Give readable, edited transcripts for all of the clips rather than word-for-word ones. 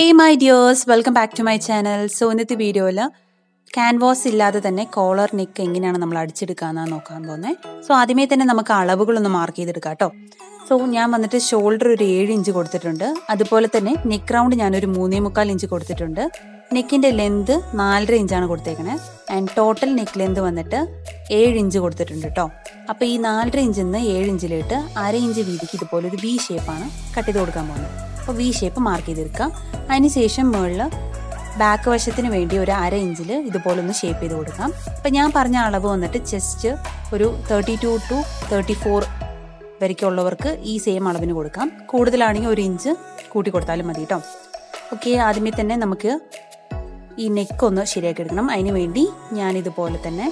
Hey my dears, welcome back to my channel. So in this video, canvas illada thanne collar neck enginana nammal adichedukana nokkan povane. So adime thanne namakku alavukal onnu mark cheyiduka to. So njan vannittu shoulder oru 7 inch kodutittundu. Adupole thanne neck round njan oru 3.25 inch kodutittundu. Neck inde length 4.5 inch aanu koduthekane and total neck length vannittu 7 inch kodutittundu to. Appo ee 4.5 inch inne 7 inch ilette 1/2 inch veedikku idupole oru V shape aanu cut edu kodukkan povane. V shape mark ചെയ്തിരിക്കുക. അതിനുശേഷം മുകളിൽ back വശത്തിന് വേണ്ടി ഒരു 1/2 ഇഞ്ചിൽ ഇതുപോലെ ഒന്ന് shape ചെയ്തു കൊടുക്കാം. അപ്പോൾ ഞാൻ പറഞ്ഞ അളവ് വന്നിട്ട് ചെസ്റ്റ് ഒരു 32 to 34 വരെയുള്ളവർക്ക് ഈ സെയിം അളവിന് കൊടുക്കാം. കൂടുതലാണെങ്കിൽ 1 ഇഞ്ച് കൂട്ടി കൊടുത്താലും മതി ട്ടോ. ഓക്കേ, ആദ്യമേ തന്നെ നമുക്ക് ഈ നെക്ക് ഒന്ന് ശരിയാക്കി എടുക്കണം. അതിനു വേണ്ടി ഞാൻ ഇതുപോലെ തന്നെ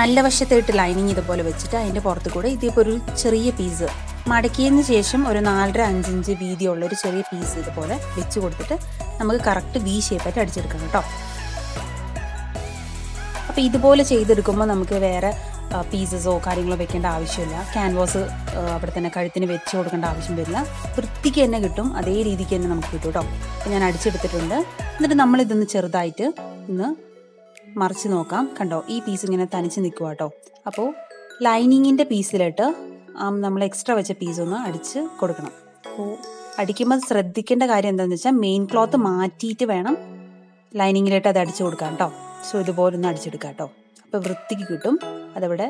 നല്ല വശത്തായിട്ട് ലൈനിങ് ഇതുപോലെ വെച്ചിട്ട് അതിന്റെ പുറത്ത് കൂടി ഇതിപ്പോൾ ഒരു ചെറിയ പീസ് മടക്കിയതിനു ശേഷം ഒരു 4.5 ഇഞ്ച് വീതിയുള്ള ഒരു ചെറിയ പീസ് ഇതുപോലെ വെച്ച് കൊടുത്തിട്ട് നമുക്ക് കറക്റ്റ് വി ഷേപ്പ് ആയിട്ട് അടിച്ചെടുക്കാം കേട്ടോ. അപ്പോൾ ഇതുപോലെ ചെയ്തെടുക്കുമ്പോൾ നമുക്ക് വേറെ പീസസോ കാര്യങ്ങളോ വെക്കേണ്ട ആവശ്യമില്ല. ക്യാൻവാസ് അവിടെ തന്നെ കഴുത്തിന് വെച്ച് കൊടുക്കേണ്ട ആവശ്യം വരില്ല. വൃത്തിക്ക് തന്നെ കിട്ടും, അതേ രീതിക്ക് തന്നെ നമുക്ക് കിട്ടും കേട്ടോ. അപ്പോൾ ഞാൻ അടിച്ചെടുത്തിട്ടുണ്ട്. എന്നിട്ട് നമ്മൾ ഇതൊന്ന് ചെറുതായിട്ട് ഒന്ന് മറിച്ച് നോക്കാം. കണ്ടോ, ഈ പീസ് ഇങ്ങനെ തനിച്ച് നിൽക്കുക കേട്ടോ. അപ്പോൾ ലൈനിങ്ങിൻ്റെ പീസിലിട്ട് നമ്മൾ എക്സ്ട്രാ വെച്ച പീസൊന്ന് അടിച്ച് കൊടുക്കണം. അപ്പോൾ അടിക്കുമ്പോൾ ശ്രദ്ധിക്കേണ്ട കാര്യം എന്താണെന്ന് വെച്ചാൽ മെയിൻ ക്ലോത്ത് മാറ്റിയിട്ട് വേണം ലൈനിങ്ങിലിട്ട് അത് അടിച്ചു കൊടുക്കാം കേട്ടോ. സോ ഇതുപോലൊന്ന് അടിച്ചെടുക്കാം കേട്ടോ. അപ്പോൾ വൃത്തിക്ക് കിട്ടും, അതവിടെ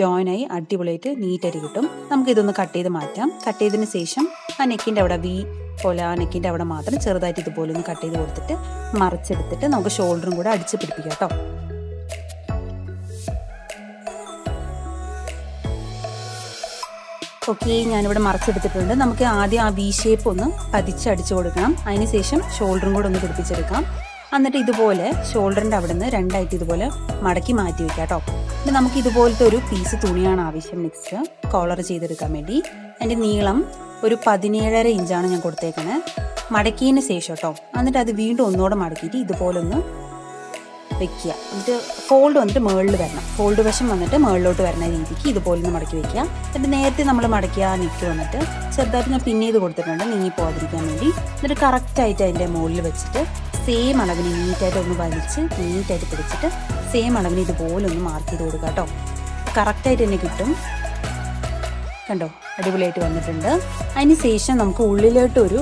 ജോയിനായി അടിപൊളിയായിട്ട് നീറ്റായിട്ട് കിട്ടും. നമുക്കിതൊന്ന് കട്ട് ചെയ്ത് മാറ്റാം. കട്ട് ചെയ്തതിന് ശേഷം ആ നെക്കിൻ്റെ അവിടെ വി പോലെ ആ നെക്കിൻ്റെ അവിടെ മാത്രം ചെറുതായിട്ട് ഇതുപോലെ ഒന്ന് കട്ട് ചെയ്ത് കൊടുത്തിട്ട് മറിച്ചെടുത്തിട്ട് നമുക്ക് ഷോൾഡറും കൂടെ അടിച്ച് പിടിപ്പിക്കാം കേട്ടോ. ഓക്കെ, ഞാനിവിടെ മറിച്ചെടുത്തിട്ടുണ്ട്. നമുക്ക് ആദ്യം ആ വി ഷേപ്പ് ഒന്ന് പതിച്ച് അടിച്ചു കൊടുക്കണം. അതിനുശേഷം ഷോൾഡറും കൂടെ ഒന്ന് പിടിപ്പിച്ചെടുക്കാം. എന്നിട്ട് ഇതുപോലെ ഷോൾഡറിൻ്റെ അവിടെ നിന്ന് രണ്ടായിട്ട് ഇതുപോലെ മടക്കി മാറ്റി വയ്ക്കാം കേട്ടോ. എന്നിട്ട് നമുക്ക് ഇതുപോലത്തെ ഒരു പീസ് തുണിയാണ് ആവശ്യം നെക്സ്റ്റ് കോളർ ചെയ്തെടുക്കാൻ വേണ്ടി. അതിൻ്റെ നീളം ഒരു 17.5 ഇഞ്ചാണ് ഞാൻ കൊടുത്തേക്കണേ മടക്കിയതിന് ശേഷം കേട്ടോ. എന്നിട്ട് അത് വീണ്ടും ഒന്നുകൂടെ മടക്കിയിട്ട് ഇതുപോലൊന്ന് വെക്കുക. എന്നിട്ട് ഫോൾഡ് വന്നിട്ട് മുകളിൽ വരണം, ഫോൾഡ് വശം വന്നിട്ട് മുകളിലോട്ട് വരുന്ന രീതിക്ക് ഇതുപോലൊന്ന് മടക്കി വയ്ക്കുക. എന്നിട്ട് നേരത്തെ നമ്മൾ മടക്കിയ നെക്ക് വന്നിട്ട് ചെറുതായിട്ട് ഞാൻ പിന്നെയത് കൊടുത്തിട്ടുണ്ട് നീങ്ങിപ്പോകാതിരിക്കാൻ വേണ്ടി. എന്നിട്ട് കറക്റ്റായിട്ട് അതിൻ്റെ മുകളിൽ വെച്ചിട്ട് സെയിം അളവിന് നീറ്റായിട്ട് ഒന്ന് വലിച്ച് നീറ്റായിട്ട് പിടിച്ചിട്ട് സെയിം അളവിന് ഇതുപോലെ ഒന്ന് മാർക്ക് ചെയ്ത് കൊടുക്കുക കേട്ടോ. കറക്റ്റായിട്ട് തന്നെ കിട്ടും. കണ്ടോ, അടിപൊളിയായിട്ട് വന്നിട്ടുണ്ട്. അതിന് ശേഷം നമുക്ക് ഉള്ളിലോട്ട് ഒരു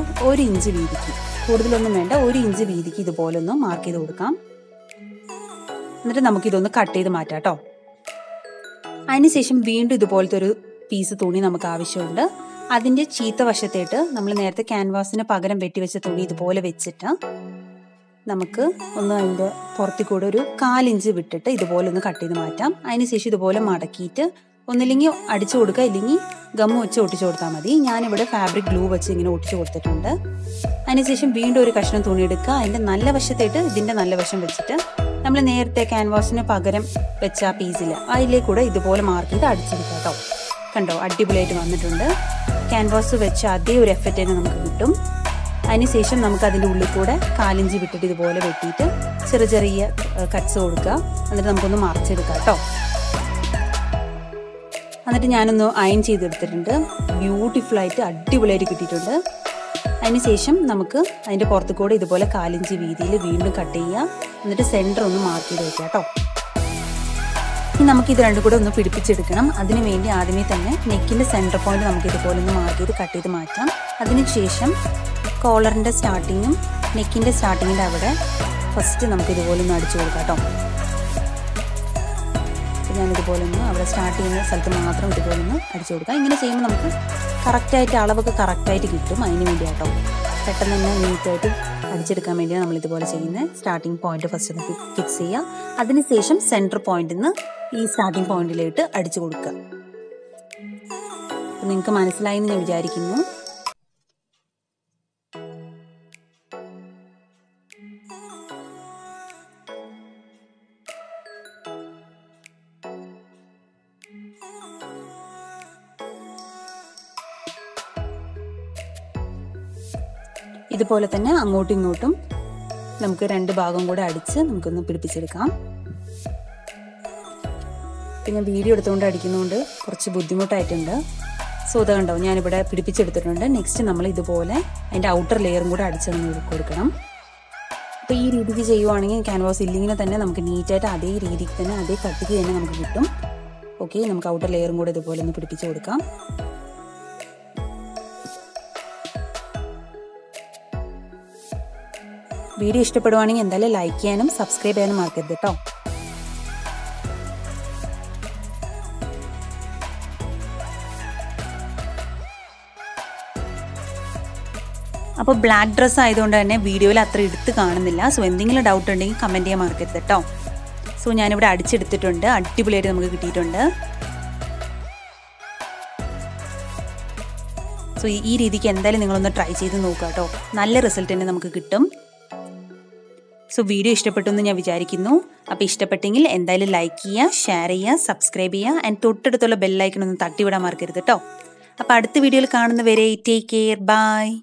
ഇഞ്ച് വീതിക്ക്, കൂടുതലൊന്നും വേണ്ട, 1 ഇഞ്ച് വീതിക്ക് ഇതുപോലെ ഒന്ന് മാർക്ക് ചെയ്ത് കൊടുക്കാം. എന്നിട്ട് നമുക്കിതൊന്ന് കട്ട് ചെയ്ത് മാറ്റാം കേട്ടോ. അതിനുശേഷം വീണ്ടും ഇതുപോലത്തെ ഒരു പീസ് തുണി നമുക്ക് ആവശ്യമുണ്ട്. അതിൻ്റെ ചീത്ത വശത്തേട്ട് നമ്മൾ നേരത്തെ ക്യാൻവാസിന് പകരം വെട്ടിവെച്ച തുണി ഇതുപോലെ വെച്ചിട്ട് നമുക്ക് ഒന്ന് അതിൻ്റെ പുറത്തു കൂടെ ഒരു 4 ഇഞ്ച് വിട്ടിട്ട് ഇതുപോലെ ഒന്ന് കട്ട് ചെയ്ത് മാറ്റാം. അതിനുശേഷം ഇതുപോലെ മടക്കിയിട്ട് ഒന്നില്ലെങ്കിൽ അടിച്ചു കൊടുക്കുക, ഇല്ലെങ്കിൽ ഗമ്മ വെച്ച് ഒട്ടിച്ചു കൊടുത്താൽ മതി. ഞാനിവിടെ ഫാബ്രിക് ഗ്ലൂ വെച്ച് ഇങ്ങനെ ഒട്ടിച്ചു കൊടുത്തിട്ടുണ്ട്. അതിനുശേഷം വീണ്ടും ഒരു കഷ്ണം തുണി എടുക്കുക. അതിൻ്റെ നല്ല വശത്തായിട്ട് ഇതിൻ്റെ നല്ല വശം വെച്ചിട്ട് നമ്മൾ നേരത്തെ ക്യാൻവാസിന് പകരം വെച്ച ആ പീസിൽ അതിലേക്ക് കൂടെ ഇതുപോലെ മാർക്ക് ചെയ്ത് അടിച്ചെടുക്കുക കേട്ടോ. കണ്ടോ, അടിപൊളിയായിട്ട് വന്നിട്ടുണ്ട്. ക്യാൻവാസ് വെച്ച് അതേ ഒരു എഫക്റ്റ് തന്നെ നമുക്ക് കിട്ടും. അതിനുശേഷം നമുക്ക് അതിൻ്റെ ഉള്ളിൽ കൂടെ 4 ഇഞ്ച് വിട്ടിട്ട് ഇതുപോലെ വെട്ടിയിട്ട് ചെറിയ കട്ട്സ് കൊടുക്കുക. എന്നിട്ട് നമുക്കൊന്ന് മറിച്ചെടുക്കാം കേട്ടോ. എന്നിട്ട് ഞാനൊന്ന് അയൺ ചെയ്തെടുത്തിട്ടുണ്ട്. ബ്യൂട്ടിഫുള്ളായിട്ട് അടിപൊളിയായിട്ട് കിട്ടിയിട്ടുണ്ട്. അതിനുശേഷം നമുക്ക് അതിൻ്റെ പുറത്തു കൂടെ ഇതുപോലെ 4 ഇഞ്ച് വീതിയിൽ വീണ്ടും കട്ട് ചെയ്യുക. എന്നിട്ട് സെൻറ്റർ ഒന്ന് മാർക്ക് ചെയ്ത് വയ്ക്കുക കേട്ടോ. ഇനി നമുക്ക് ഇത് രണ്ടും കൂടെ ഒന്ന് പിടിപ്പിച്ചെടുക്കണം. അതിനുവേണ്ടി ആദ്യമേ തന്നെ നെക്കിൻ്റെ സെൻറ്റർ പോയിൻറ്റ് നമുക്ക് ഇതുപോലെ ഒന്ന് മാർക്ക് ചെയ്ത് കട്ട് ചെയ്ത് മാറ്റാം. അതിനുശേഷം കോളറിൻ്റെ സ്റ്റാർട്ടിങ്ങും നെക്കിൻ്റെ സ്റ്റാർട്ടിങ്ങിൻ്റെ അവിടെ ഫസ്റ്റ് നമുക്ക് ഇതുപോലെ ഒന്ന് അടിച്ചു കൊടുക്കാം കേട്ടോ. ഞാനിതുപോലെ ഒന്ന് അവിടെ സ്റ്റാർട്ട് ചെയ്യുന്ന സ്ഥലത്ത് മാത്രം ഇതുപോലെ ഒന്ന് അടിച്ചു കൊടുക്കാം. ഇങ്ങനെ ചെയ്യുമ്പോൾ നമുക്ക് കറക്റ്റായിട്ട് അളവൊക്കെ കറക്റ്റായിട്ട് കിട്ടും. അതിന് വേണ്ടി കേട്ടോ, പെട്ടെന്ന് തന്നെ നീറ്റായിട്ട് അടിച്ചെടുക്കാൻ വേണ്ടിയാണ് നമ്മളിതുപോലെ ചെയ്യുന്നത്. സ്റ്റാർട്ടിങ് പോയിൻറ്റ് ഫസ്റ്റ് ഒന്ന് ഫിക്സ് ചെയ്യുക. അതിനുശേഷം സെൻറ്റർ പോയിൻറ്റിൽ നിന്ന് ഈ സ്റ്റാർട്ടിങ് പോയിൻറ്റിലേക്ക് അടിച്ചു കൊടുക്കുക. അപ്പോൾ നിങ്ങൾക്ക് മനസ്സിലായി എന്ന് ഞാൻ വിചാരിക്കുന്നു. ഇതുപോലെ തന്നെ അങ്ങോട്ടും ഇങ്ങോട്ടും നമുക്ക് 2 ഭാഗം കൂടെ അടിച്ച് നമുക്കൊന്ന് പിടിപ്പിച്ചെടുക്കാം. പിന്നെ വീഡിയോ എടുത്തുകൊണ്ട് അടിക്കുന്നതുകൊണ്ട് കുറച്ച് ബുദ്ധിമുട്ടായിട്ടുണ്ട്. So, this is the outer layer. Next, we will add the outer layer. If we do this, we will cut the canvas neatly. Okay, we will cut the outer layer. If you like and subscribe to so, black dress I don't know video la so endingila doubt undengil comment cheya markketha ട്ടോ so njan ivide adichu eduthittunde adipulayitte namukku kittiyittunde so ee reethike endale ningal onnu try cheyidu nokka ട്ടോ nalla result enne namukku kittum so video ishtapettu ennu njan vicharikkunnu appo ishtappettengil endale like cheya share cheya subscribe cheya and totteduthula bell icon onnu thatti vida markketha ട്ടോ appo adutha video il kaanunna vare take care bye.